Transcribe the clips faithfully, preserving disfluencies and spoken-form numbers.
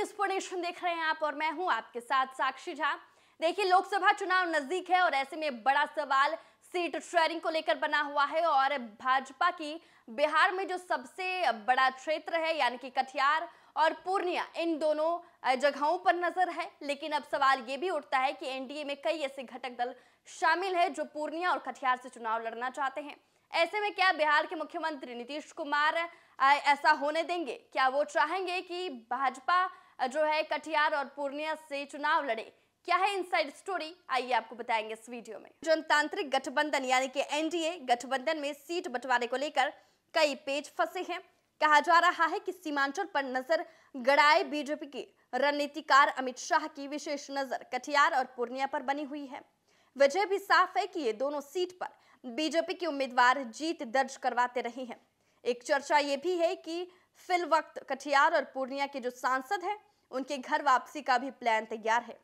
News for nation देख रहे हैं आप और मैं हूं आपके साथ साक्षी झा। देखिए, लोकसभा चुनाव नजदीक है और ऐसे में बड़ा सवाल सीट शेयरिंग को लेकर बना हुआ है और भाजपा की बिहार में जो सबसे बड़ा क्षेत्र है यानी कि कटिहार और पूर्णिया, इन दोनों जगहों पर नजर है। लेकिन अब सवाल ये भी उठता है कि एनडीए में कई ऐसे घटक दल शामिल है जो पूर्णिया और कटिहार से चुनाव लड़ना चाहते हैं। ऐसे में क्या बिहार के मुख्यमंत्री नीतीश कुमार ऐसा होने देंगे? क्या वो चाहेंगे कि भाजपा जो है कटिहार और पूर्णिया से चुनाव लड़े? क्या है इनसाइड स्टोरी, आइए आपको बताएंगे इस वीडियो में। जनतांत्रिक गठबंधन यानी कि एनडीए गठबंधन में सीट बंटवारे को लेकर कई पेच फंसे हैं। कहा जा रहा है कि सीमांचल पर नजर गड़ाए बीजेपी की रणनीतिकार अमित शाह की विशेष नजर कटिहार और पूर्णिया पर बनी हुई है। वजह भी साफ है कि ये दोनों सीट पर बीजेपी के उम्मीदवार जीत दर्ज करवाते रहे हैं। एक चर्चा ये भी है कि फिल वक्त कटिहार और पूर्णिया के जो सांसद हैं, उनके घर वापसी का भी प्लान तैयार है।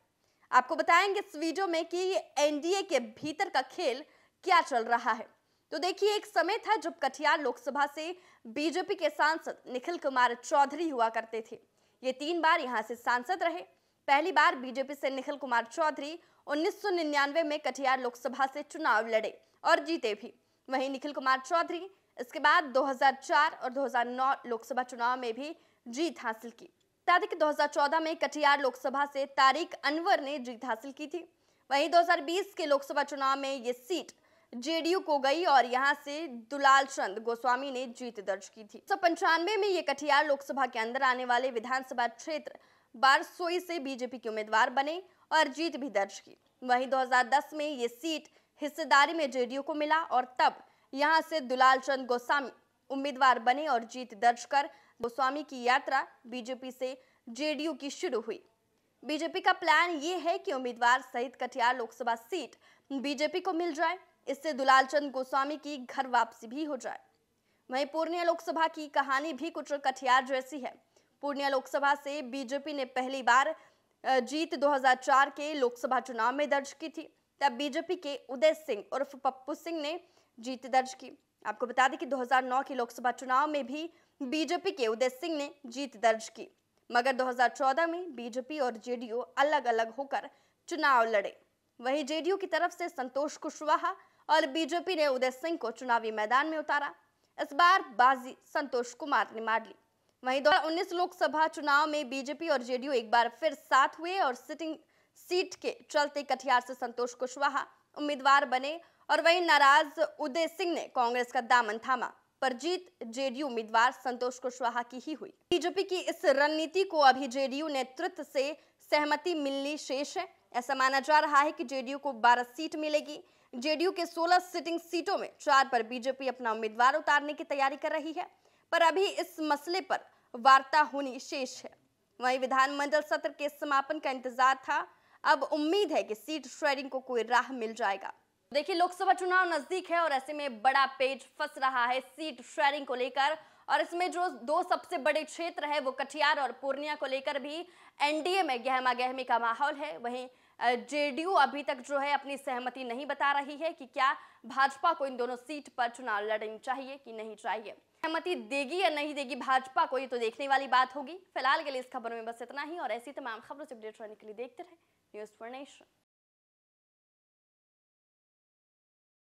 आपको बताएंगे इस वीडियो में कि एनडीए के भीतर का खेल क्या चल रहा है। तो देखिए, एक समय था जब कटिहार लोकसभा से बीजेपी के सांसद निखिल कुमार चौधरी हुआ करते थे। ये तीन बार यहाँ से सांसद रहे। पहली बार बीजेपी से निखिल कुमार चौधरी उन्नीस सौ निन्यानवे में कटिहार लोकसभा से चुनाव लड़े और जीते भी। वहीं निखिल कुमार चौधरी इसके बाद दो हज़ार चार और दो हज़ार नौ लोकसभा चुनाव में भी जीत हासिल की। बता दें कि दो हज़ार चौदह में कटिहार लोकसभा से तारिक अनवर ने जीत हासिल की थी। वहीं दो हज़ार बीस के लोकसभा चुनाव में ये सीट जेडीयू को गई और यहाँ से दुलाल चंद गोस्वामी ने जीत दर्ज की थी। पंचानवे में ये कटिहार लोकसभा के अंदर आने वाले विधानसभा क्षेत्र बारसोई से बीजेपी के उम्मीदवार बने और जीत भी दर्ज की। वहीं दो हज़ार दस में ये सीट हिस्सेदारी में जेडीयू को मिला और तब यहाँ से दुलाल चंद गोस्वामी उम्मीदवार बने और जीत दर्ज कर गोस्वामी की यात्रा बीजेपी से जेडीयू की शुरू हुई। बीजेपी का प्लान ये है कि उम्मीदवार सहित कटिहार लोकसभा सीट बीजेपी को मिल जाए, इससे दुलाल चंद गोस्वामी की घर वापसी भी हो जाए। वहीं पूर्णिया लोकसभा की कहानी भी कुछ कटिहार जैसी है। पूर्णिया लोकसभा से बीजेपी ने पहली बार जीत दो हज़ार चार के लोकसभा चुनाव में दर्ज की थी। तब बीजेपी के उदय सिंह उर्फ पप्पू सिंह ने जीत दर्ज की। आपको बता दें कि दो हज़ार नौ के लोकसभा चुनाव में भी बीजेपी के उदय सिंह ने जीत दर्ज की, मगर दो हज़ार चौदह में बीजेपी और जेडीयू अलग अलग होकर चुनाव लड़े। वहीं जेडीयू की तरफ से संतोष कुशवाहा और बीजेपी ने उदय सिंह को चुनावी मैदान में उतारा। इस बार बाजी संतोष कुमार ने मार ली। वहीं दो हज़ार उन्नीस लोकसभा चुनाव में बीजेपी और जेडीयू एक बार फिर साथ हुए और सिटिंग सीट के चलते कटिहार से संतोष कुशवाहा उम्मीदवार बने और वहीं नाराज उदय सिंह ने कांग्रेस का दामन थामा, पर जीत जेडीयू उम्मीदवार संतोष कुशवाहा की ही हुई। बीजेपी की इस रणनीति को अभी जेडीयू नेतृत्व से सहमति मिलनी शेष है। ऐसा माना जा रहा है कि जेडीयू को बारह सीट मिलेगी। जेडीयू के सोलह सिटिंग सीटों में चार पर बीजेपी अपना उम्मीदवार उतारने की तैयारी कर रही है, पर अभी इस मसले पर वार्ता होनी शेष है। वहीं विधानमंडल सत्र के समापन का इंतजार था, अब उम्मीद है कि सीट शेयरिंग को कोई राह मिल जाएगा। देखिए, लोकसभा चुनाव नजदीक है और ऐसे में बड़ा पेच फंस रहा है सीट शेयरिंग को लेकर और इसमें जो दो सबसे बड़े क्षेत्र है वो कटिहार और पूर्णिया को लेकर भी एनडीए में गहमा गहमी का माहौल है। वहीं जेडीयू अभी तक जो है अपनी सहमति नहीं बता रही है कि क्या भाजपा को इन दोनों सीट पर चुनाव लड़नी चाहिए कि नहीं चाहिए। सहमति देगी या नहीं देगी भाजपा को, ये तो देखने वाली बात होगी। फिलहाल के लिए इस खबर में बस इतना ही और ऐसी तमाम खबरों से अपडेट रहने के लिए देखते रहे न्यूज़ फॉर नेशन।